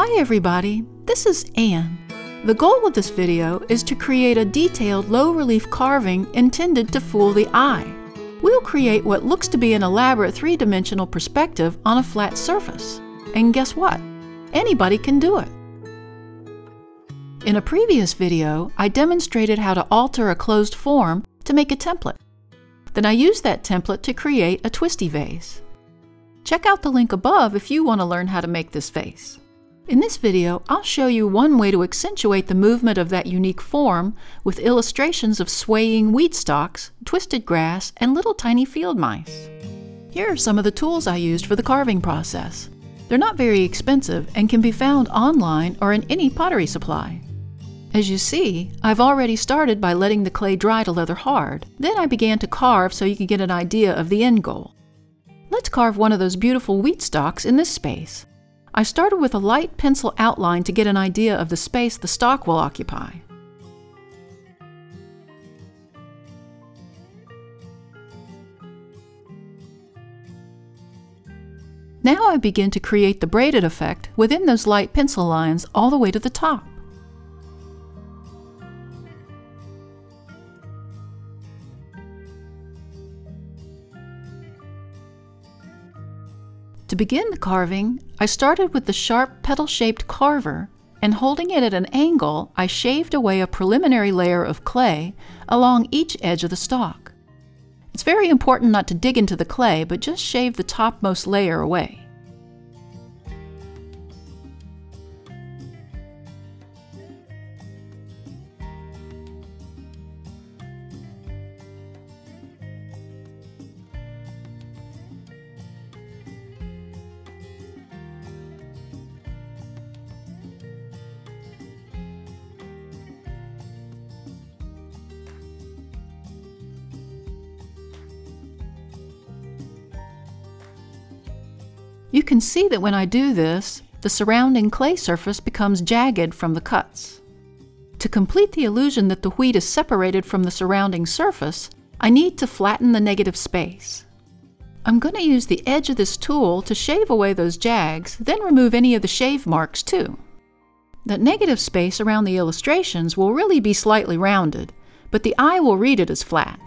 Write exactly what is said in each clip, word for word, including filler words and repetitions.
Hi everybody, this is Ann. The goal of this video is to create a detailed low relief carving intended to fool the eye. We'll create what looks to be an elaborate three-dimensional perspective on a flat surface. And guess what? Anybody can do it. In a previous video, I demonstrated how to alter a closed form to make a template. Then I used that template to create a twisty vase. Check out the link above if you want to learn how to make this vase. In this video, I'll show you one way to accentuate the movement of that unique form with illustrations of swaying weed stalks, twisted grass, and little tiny field mice. Here are some of the tools I used for the carving process. They're not very expensive and can be found online or in any pottery supply. As you see, I've already started by letting the clay dry to leather hard. Then I began to carve so you can get an idea of the end goal. Let's carve one of those beautiful wheat stalks in this space. I started with a light pencil outline to get an idea of the space the stalk will occupy. Now I begin to create the braided effect within those light pencil lines all the way to the top. To begin the carving, I started with the sharp petal-shaped carver, and holding it at an angle, I shaved away a preliminary layer of clay along each edge of the stalk. It's very important not to dig into the clay, but just shave the topmost layer away. You can see that when I do this, the surrounding clay surface becomes jagged from the cuts. To complete the illusion that the wheat is separated from the surrounding surface, I need to flatten the negative space. I'm going to use the edge of this tool to shave away those jags, then remove any of the shave marks too. That negative space around the illustrations will really be slightly rounded, but the eye will read it as flat.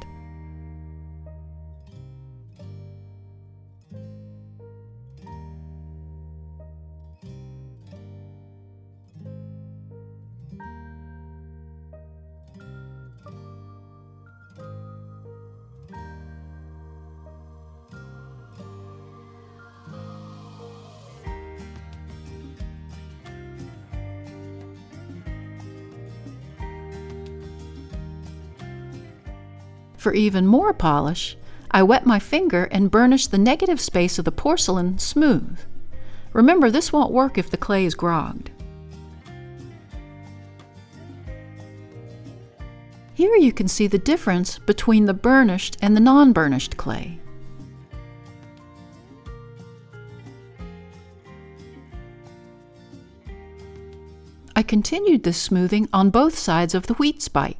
For even more polish, I wet my finger and burnished the negative space of the porcelain smooth. Remember, this won't work if the clay is grogged. Here you can see the difference between the burnished and the non-burnished clay. I continued this smoothing on both sides of the wheat spike.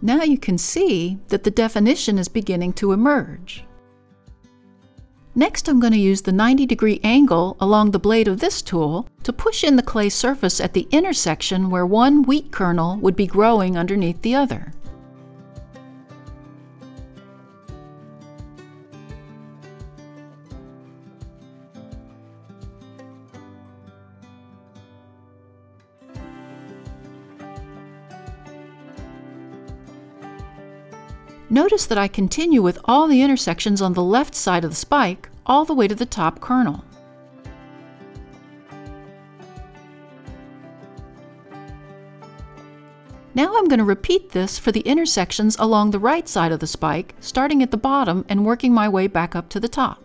Now you can see that the definition is beginning to emerge. Next, I'm going to use the ninety degree angle along the blade of this tool to push in the clay surface at the intersection where one wheat kernel would be growing underneath the other. Notice that I continue with all the intersections on the left side of the spike all the way to the top kernel. Now I'm going to repeat this for the intersections along the right side of the spike, starting at the bottom and working my way back up to the top.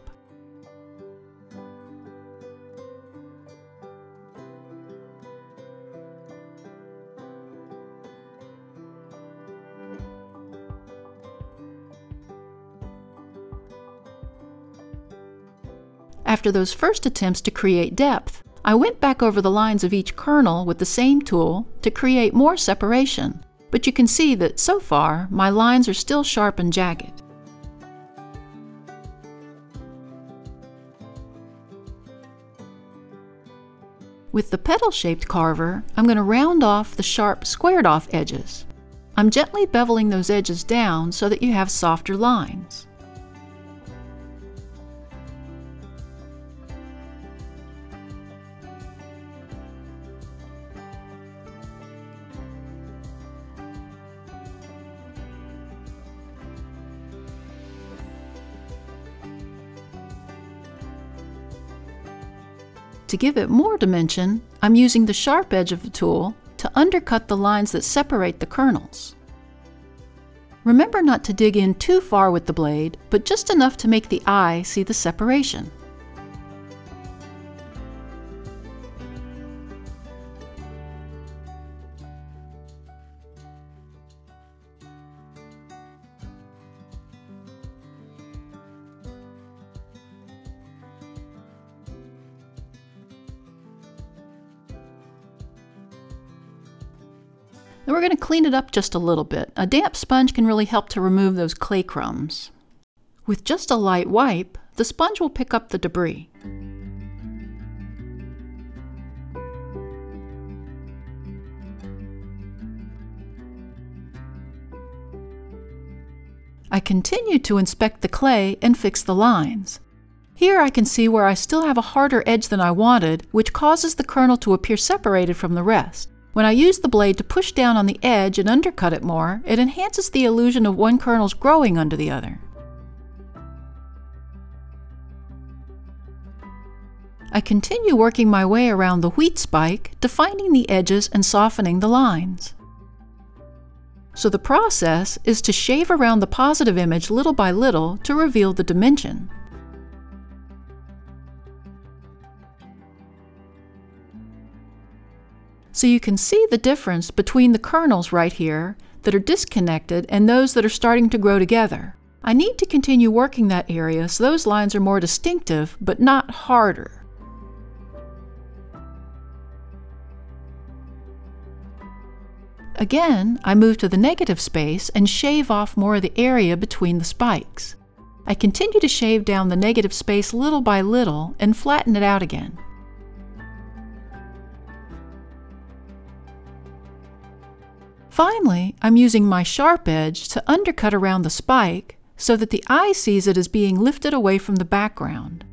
After those first attempts to create depth, I went back over the lines of each kernel with the same tool to create more separation, but you can see that so far my lines are still sharp and jagged. With the petal-shaped carver, I'm going to round off the sharp, squared-off edges. I'm gently beveling those edges down so that you have softer lines. To give it more dimension, I'm using the sharp edge of the tool to undercut the lines that separate the kernels. Remember not to dig in too far with the blade, but just enough to make the eye see the separation. Then we're going to clean it up just a little bit. A damp sponge can really help to remove those clay crumbs. With just a light wipe, the sponge will pick up the debris. I continue to inspect the clay and fix the lines. Here I can see where I still have a harder edge than I wanted, which causes the kernel to appear separated from the rest. When I use the blade to push down on the edge and undercut it more, it enhances the illusion of one kernel's growing under the other. I continue working my way around the wheat spike, defining the edges and softening the lines. So the process is to shave around the positive image little by little to reveal the dimension. So you can see the difference between the kernels right here that are disconnected and those that are starting to grow together. I need to continue working that area so those lines are more distinctive, but not harder. Again, I move to the negative space and shave off more of the area between the spikes. I continue to shave down the negative space little by little and flatten it out again. Finally, I'm using my sharp edge to undercut around the spike so that the eye sees it as being lifted away from the background.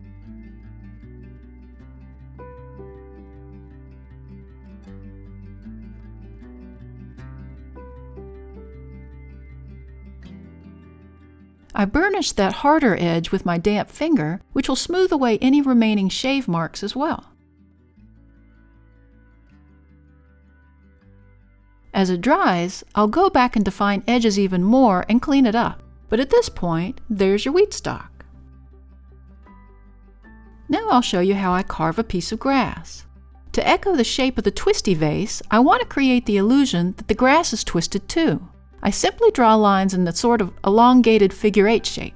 I burnished that harder edge with my damp finger, which will smooth away any remaining shave marks as well. As it dries, I'll go back and define edges even more and clean it up. But at this point, there's your wheat stalk. Now I'll show you how I carve a piece of grass. To echo the shape of the twisty vase, I want to create the illusion that the grass is twisted too. I simply draw lines in the sort of elongated figure eight shape.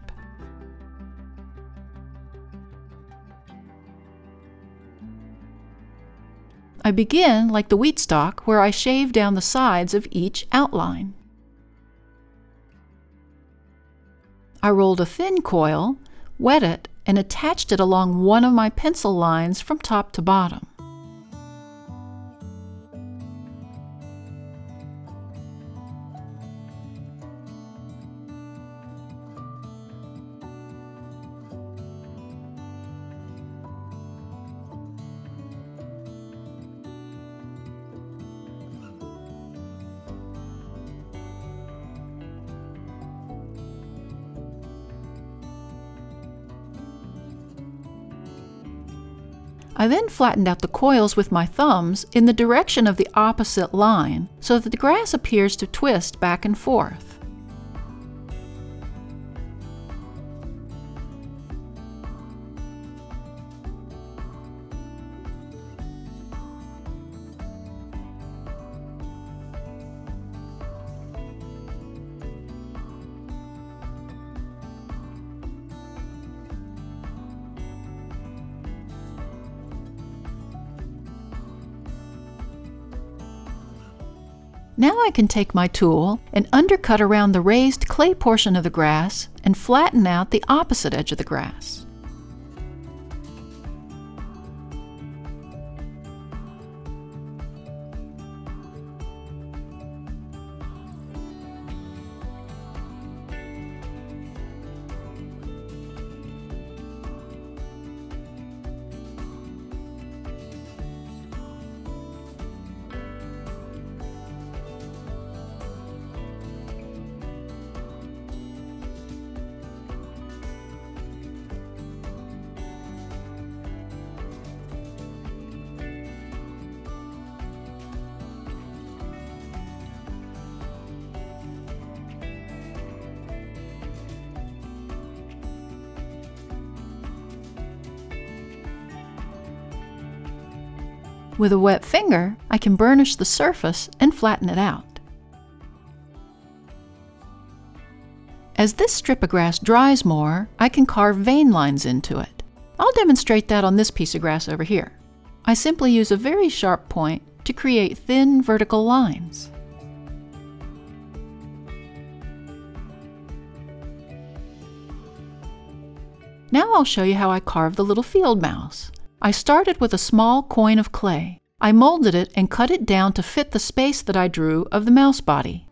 I begin, like the wheat stalk, where I shave down the sides of each outline. I rolled a thin coil, wet it, and attached it along one of my pencil lines from top to bottom. I then flattened out the coils with my thumbs in the direction of the opposite line so that the grass appears to twist back and forth. Now I can take my tool and undercut around the raised clay portion of the grass and flatten out the opposite edge of the grass. With a wet finger, I can burnish the surface and flatten it out. As this strip of grass dries more, I can carve vein lines into it. I'll demonstrate that on this piece of grass over here. I simply use a very sharp point to create thin vertical lines. Now I'll show you how I carve the little field mouse. I started with a small coin of clay. I molded it and cut it down to fit the space that I drew of the mouse body.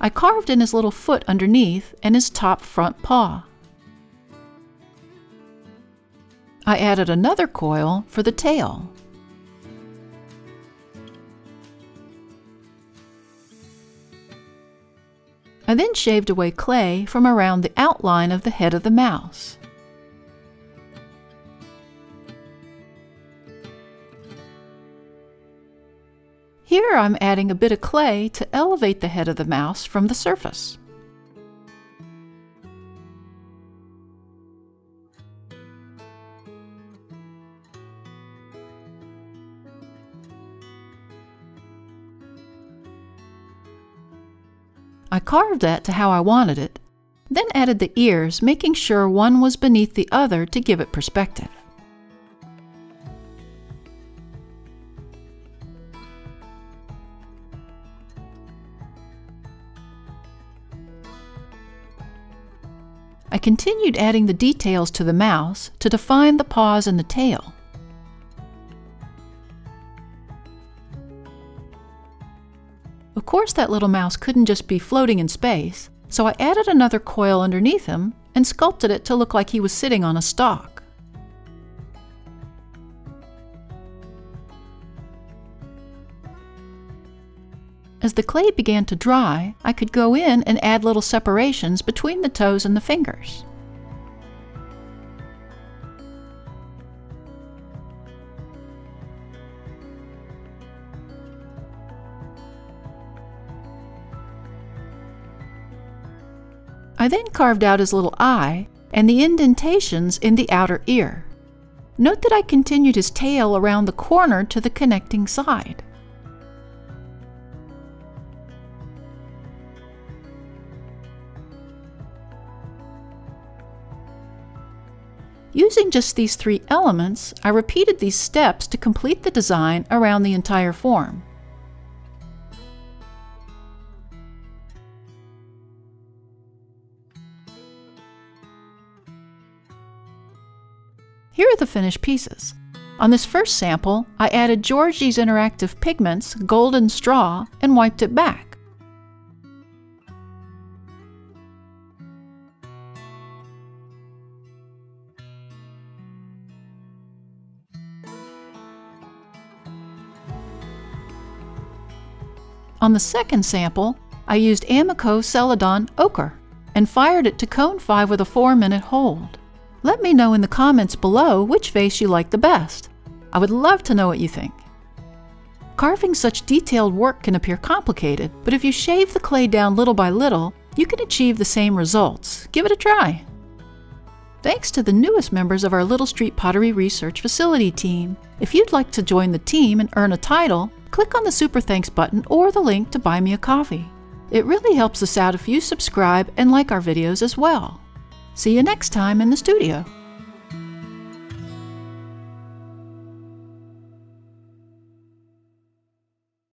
I carved in his little foot underneath and his top front paw. I added another coil for the tail. I then shaved away clay from around the outline of the head of the mouse. Here I'm adding a bit of clay to elevate the head of the mouse from the surface. I carved that to how I wanted it, then added the ears, making sure one was beneath the other to give it perspective. I continued adding the details to the mouse to define the paws and the tail. Of course, that little mouse couldn't just be floating in space, so I added another coil underneath him and sculpted it to look like he was sitting on a stalk. As the clay began to dry, I could go in and add little separations between the toes and the fingers. I then carved out his little eye and the indentations in the outer ear. Note that I continued his tail around the corner to the connecting side. Using just these three elements, I repeated these steps to complete the design around the entire form. Here are the finished pieces. On this first sample, I added Georgie's interactive pigments, golden straw, and wiped it back. On the second sample, I used Amaco Celadon Ochre and fired it to cone five with a four minute hold. Let me know in the comments below which vase you like the best. I would love to know what you think. Carving such detailed work can appear complicated, but if you shave the clay down little by little, you can achieve the same results. Give it a try! Thanks to the newest members of our Little Street Pottery Research Facility team. If you'd like to join the team and earn a title, click on the Super Thanks button or the link to buy me a coffee. It really helps us out if you subscribe and like our videos as well. See you next time in the studio!